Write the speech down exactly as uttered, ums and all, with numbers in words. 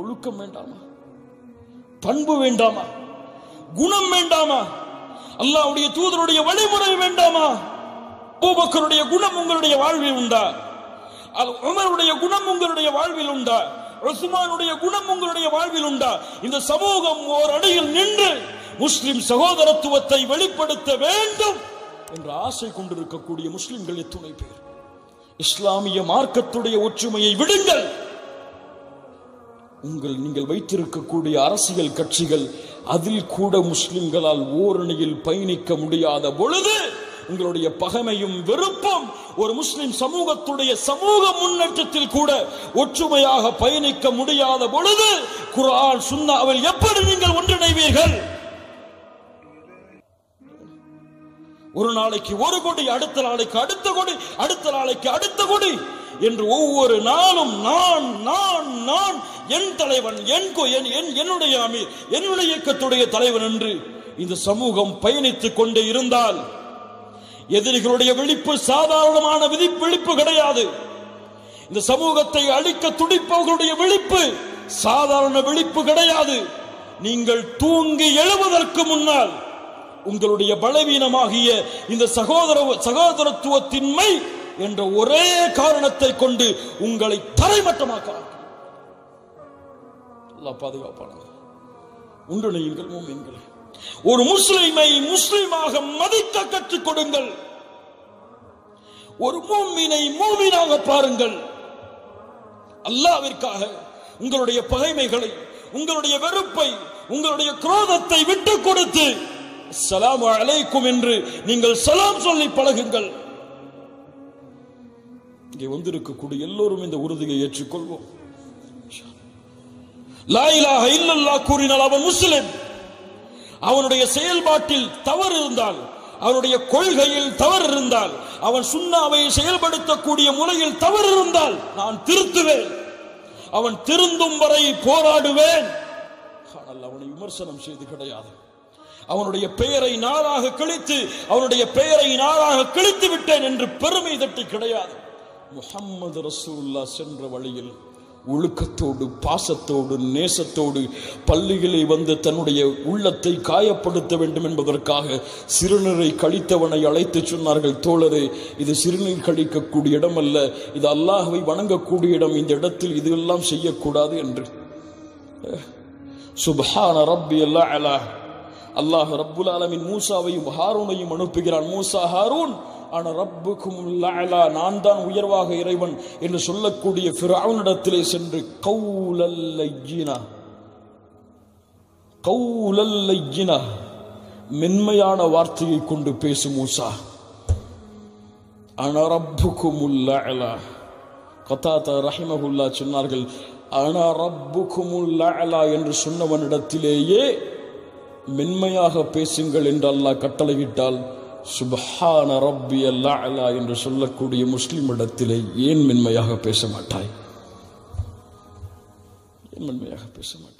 ஒழுக்கம் வேண்டாமா? பண்பு வேண்டாமா? குணம் வேண்டாமா? அல்லாஹ்வுடைய தூதருடைய வழிமுறை வேண்டாமா? அபூபக்கருடைய குணம் உங்களுடைய வாழ்வில் உண்டா? அல் உமருடைய குணம் உங்களுடைய வாழ்வில் உண்டா? உஸ்மானுடைய குணம் உங்களுடைய வாழ்வில் உண்டா? இந்த சமூகம் ஓர் அடியில் நின்று முஸ்லிம் சகோதரத்துவத்தை வெளிப்படுத்த வேண்டும் என்று ஆசை கொண்டிருக்கக்கூடிய முஸ்லிம்கள் எத்துணை பேர். இஸ்லாமிய மார்க்கத்துடைய ஒற்றுமையை விடுங்கள். உங்கள் நீங்கள் வைத்திருக்கக்கூடிய அரசியல் கட்சிகள் அதில் கூட முஸ்லிம்களால் ஓரணியில் பயணிக்க முடியாத பொழுது உங்களுடைய பகைமையும் வெறுப்பும் ஒரு முஸ்லிம் சமூகத்துடைய சமூக முன்னேற்றத்தில் கூட ஒற்றுமையாக பயணிக்க முடியாத பொழுது குர்ஆன் சுன்னாவில் எப்படி நீங்கள் ஒன்றிணைவீர்கள்? ஒரு நாளைக்கு ஒரு கோடி, அடுத்த நாளைக்கு அடுத்த கோடி, அடுத்த நாளைக்கு அடுத்த கோடி என்று ஒவ்வொரு நாளும் நான் நான் நான் என் தலைவன், என் என்னுடைய அமீர், என்னுடைய இயக்கத்துடைய தலைவன் என்று இந்த சமூகம் பயணித்துக் கொண்டே இருந்தால் எதிரிகளுடைய விழிப்பு சாதாரணமான விழிப்பு கிடையாது. இந்த சமூகத்தை அழிக்க துடிப்பவர்களுடைய விழிப்பு சாதாரண விழிப்பு கிடையாது. நீங்கள் தூங்கி எழுவதற்கு முன்னால் உங்களுடைய பலவீனமாகிய இந்த சகோதர சகோதரத்துவத்தின்மை என்ற ஒரே காரணத்தை கொண்டு உங்களை தரைமட்டமாக்கலாம். அல்லாஹ் பாதுகாப்பான ஒன்றிணையுங்கள் மூமின்களே. ஒரு முஸ்லிமை முஸ்லிமாக மதிக்க கற்றுக் கொடுங்கள். ஒரு மூமினை மூமினாக பாருங்கள். அல்லாஹ்விற்காக உங்களுடைய பகைமைகளை, உங்களுடைய வெறுப்பை, உங்களுடைய குரோதத்தை விட்டு கொடுத்து அஸ்ஸலாமு அலைக்கும் என்று நீங்கள் சலாம் சொல்லி பழகுங்கள். இங்கே வந்திருக்கக்கூடிய எல்லோரும் இந்த உறுதியை ஏற்றுக்கொள்வோம். லா இலாஹ இல்லல்லாஹ் கூறினால் அவன் முஸ்லிம். அவனுடைய செயல்பாட்டில் தவறு இருந்தால், அவனுடைய கொள்கையில் தவறு இருந்தால், அவன் சுன்னாவை செயல்படுத்தக்கூடிய முறையில் தவறு இருந்தால் நான் திருத்துவேன், அவன் திருந்தும் வரை போராடுவேன். ஆனால் அவனை விமர்சனம் செய்து கிடையாது. அவனுடைய பெயரை நாளாக கிழித்து அவனுடைய பெயரை நாளாக கிழித்து விட்டேன் என்று பெருமை தட்டி கிடையாது. முஹம்மது ரசூலுல்லாஹ் சென்ற வழியில் ஒழுக்கத்தோடு, பாசத்தோடு, நேசத்தோடு பள்ளிகளை வந்து தன்னுடைய உள்ளத்தை காயப்படுத்த வேண்டும் என்பதற்காக சிறுநீரை கழித்தவனை அழைத்து சொன்னார்கள், தோழரே, இது சிறுநீர் கழிக்கக்கூடிய இடம் அல்ல, இது அல்லாஹ்வை வணங்கக்கூடிய இடம், இந்த இடத்தில் இதெல்லாம் செய்யக்கூடாது என்று. சுப்ஹான ரப்பியல் அலா. அல்லாஹ் ரப்புல் ஆலமீன் மூசாவையும் ஹாரூனையும் அனுப்புகிறான். மூசா, ஹாரூன், ஆனா ரப்புக்குமுல் அலா, நான் தான் உயர்வாக இறைவன் என்று சொல்லக்கூடிய ஃபிரௌனிடத்திலே சென்று கவுலல் லஜ்னா, கவுலல் லஜ்னா, மென்மையான வார்த்தையை கொண்டு பேசு மூசா. ஆனா ரப்புக்குமுல் அலா. கதாதா ரஹிமஹுல்லா சொன்னார்கள், ஆனா ரப்புக்குமுல் அலா என்று சொன்னவனிடத்திலேயே மென்மையாக பேசுங்கள் என்று அல்லாஹ் கட்டளையிட்டால் சுப்ஹான ரப்பியல் அலா என்று சொல்லக்கூடிய முஸ்லிம் இடத்திலே ஏன் மென்மையாக பேச மாட்டாய்? ஏன் மென்மையாக பேச மாட்டாய்?